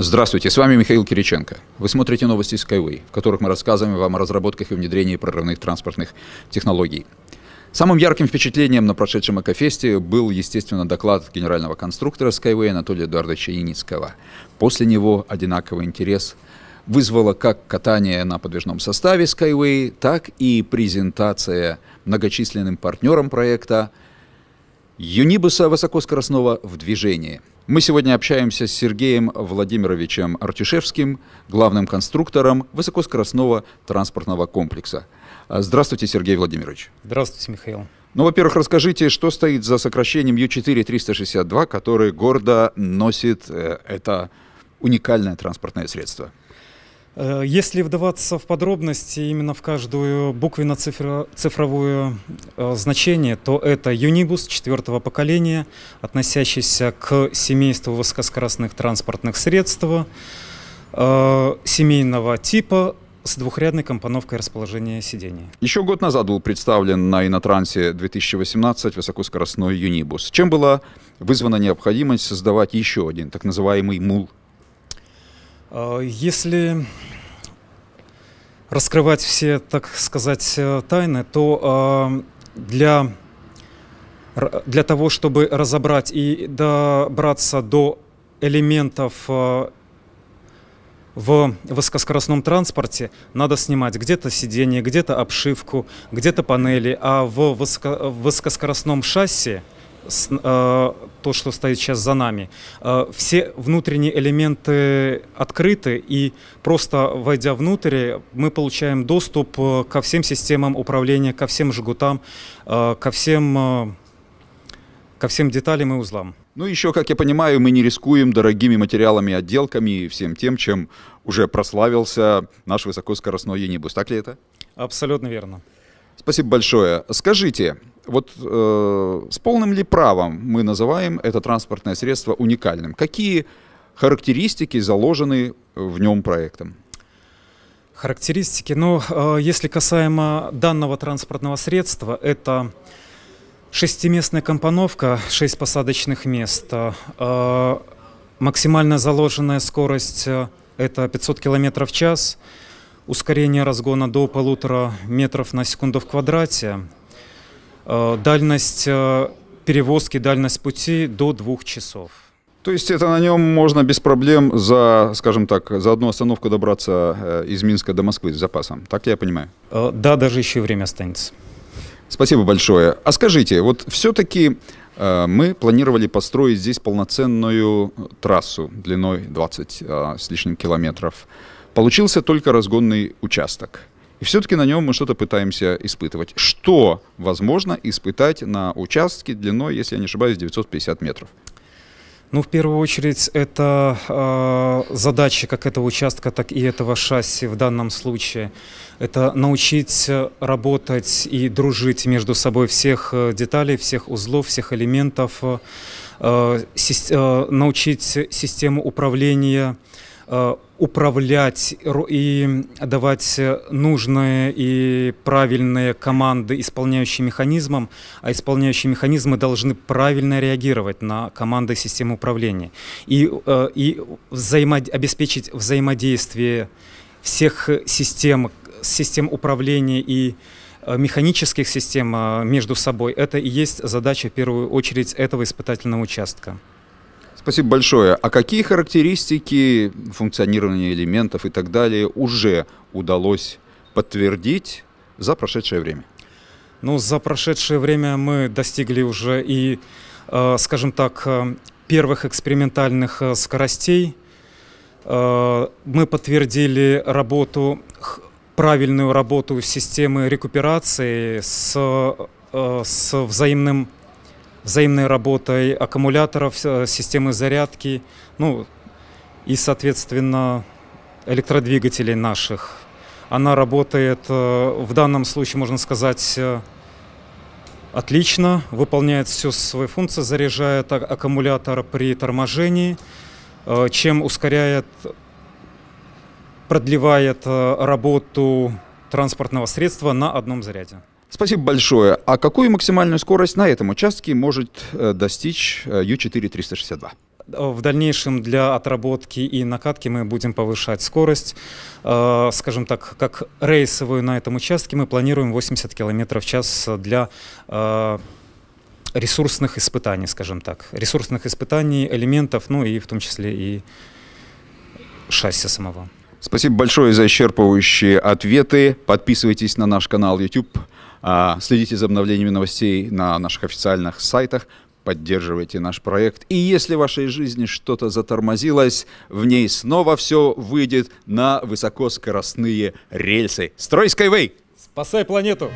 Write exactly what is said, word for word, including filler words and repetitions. Здравствуйте, с вами Михаил Кириченко. Вы смотрите новости Skyway, в которых мы рассказываем вам о разработках и внедрении прорывных транспортных технологий. Самым ярким впечатлением на прошедшем Экофесте был, естественно, доклад генерального конструктора Skyway Анатолия Эдуардовича Яницкого. После него одинаковый интерес вызвало как катание на подвижном составе Skyway, так и презентация многочисленным партнерам проекта Юнибуса высокоскоростного в движении. Мы сегодня общаемся с Сергеем Владимировичем Артюшевским, главным конструктором высокоскоростного транспортного комплекса. Здравствуйте, Сергей Владимирович. Здравствуйте, Михаил. Ну, во-первых, расскажите, что стоит за сокращением Ю четыре триста шестьдесят два, который гордо носит это уникальное транспортное средство. Если вдаваться в подробности именно в каждую буквенно-цифровую значение, то это Юнибус четвертого поколения, относящийся к семейству высокоскоростных транспортных средств семейного типа с двухрядной компоновкой расположения сидений. Еще год назад был представлен на Инотрансе две тысячи восемнадцать высокоскоростной Юнибус. Чем была вызвана необходимость создавать еще один так называемый мул? Если раскрывать все, так сказать, тайны, то для, для того, чтобы разобрать и добраться до элементов в высокоскоростном транспорте, надо снимать где-то сиденье, где-то обшивку, где-то панели, а в высоко, высокоскоростном шасси, С, э, то, что стоит сейчас за нами, э, все внутренние элементы открыты, и просто войдя внутрь, мы получаем доступ ко всем системам управления, ко всем жгутам, э, ко всем, э, ко всем деталям и узлам. Ну еще, как я понимаю, мы не рискуем дорогими материалами, отделками и всем тем, чем уже прославился наш высокоскоростной Юнибус. Так ли это? Абсолютно верно. Спасибо большое. Скажите, вот э, с полным ли правом мы называем это транспортное средство уникальным? Какие характеристики заложены в нем проектом? Характеристики, ну, э, если касаемо данного транспортного средства, это шестиместная компоновка, шесть посадочных мест, э, максимально заложенная скорость э, это пятьсот километров в час, ускорение разгона до полутора метров на секунду в квадрате, дальность перевозки, дальность пути до двух часов. То есть это на нем можно без проблем за, скажем так, за одну остановку добраться из Минска до Москвы с запасом, так ли я понимаю? Да, даже еще и время останется. Спасибо большое. А скажите, вот все-таки мы планировали построить здесь полноценную трассу длиной двадцать с лишним километров. Получился только разгонный участок. И все-таки на нем мы что-то пытаемся испытывать. Что возможно испытать на участке длиной, если я не ошибаюсь, девятьсот пятьдесят метров? Ну, в первую очередь, это э, задача как этого участка, так и этого шасси в данном случае. Это научить работать и дружить между собой всех деталей, всех узлов, всех элементов. Э, си- э, научить систему управления управлять и давать нужные и правильные команды исполняющим механизмам, а исполняющие механизмы должны правильно реагировать на команды системы управления и, и взаимод... обеспечить взаимодействие всех систем, систем управления и механических систем между собой. Это и есть задача в первую очередь этого испытательного участка. Спасибо большое. А какие характеристики функционирования элементов и так далее уже удалось подтвердить за прошедшее время? Ну, за прошедшее время мы достигли уже и, э, скажем так, первых экспериментальных скоростей. Э, мы подтвердили работу, правильную работу системы рекуперации с, э, с взаимным... взаимной работой аккумуляторов, системы зарядки, ну и, соответственно, электродвигателей наших. Она работает, в данном случае, можно сказать, отлично, выполняет всю свою функцию, заряжает аккумулятор при торможении, чем ускоряет, продлевает работу транспортного средства на одном заряде. Спасибо большое. А какую максимальную скорость на этом участке может достичь Ю четыре триста шестьдесят два? В дальнейшем для отработки и накатки мы будем повышать скорость. Скажем так, как рейсовую на этом участке мы планируем восемьдесят километров в час для ресурсных испытаний, скажем так. Ресурсных испытаний, элементов, ну и в том числе и шасси самого. Спасибо большое за исчерпывающие ответы. Подписывайтесь на наш канал ютуб, следите за обновлениями новостей на наших официальных сайтах, поддерживайте наш проект. И если в вашей жизни что-то затормозилось, в ней снова все выйдет на высокоскоростные рельсы. Строй Skyway! Спасай планету!